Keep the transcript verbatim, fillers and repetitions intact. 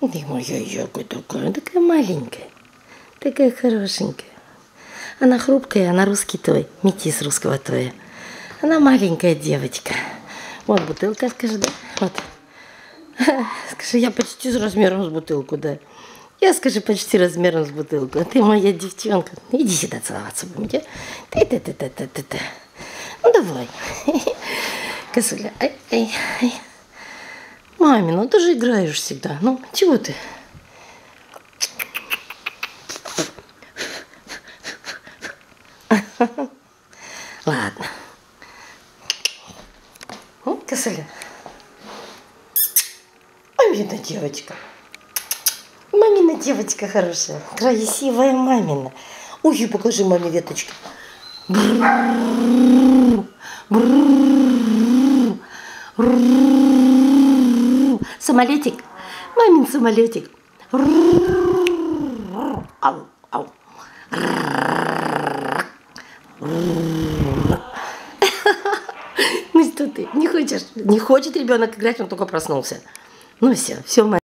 Думаю, ёлка такая, такая маленькая, такая хорошенькая. Она хрупкая, она русский той, метис русского тоя. Она маленькая девочка. Вот бутылка, скажи, да? Вот. Скажи, я почти с размером с бутылку, да. Я, скажи, почти размером с бутылку. А ты моя девчонка. Иди сюда целоваться будем. Ты-ты-ты-ты-ты-ты. Ну, давай. Косуля, ай-ай-ай. Маме, ну ты же играешь всегда. Ну, чего ты? Ладно. Ну, косуля. Мамина девочка. Мамина девочка хорошая. Красивая мамина. Ой, покажи маме веточки. Самолетик, мамин самолетик. Ау, ау. Ну что ты, не хочешь? Не хочет ребенок играть, он только проснулся. Ну все, все, мать.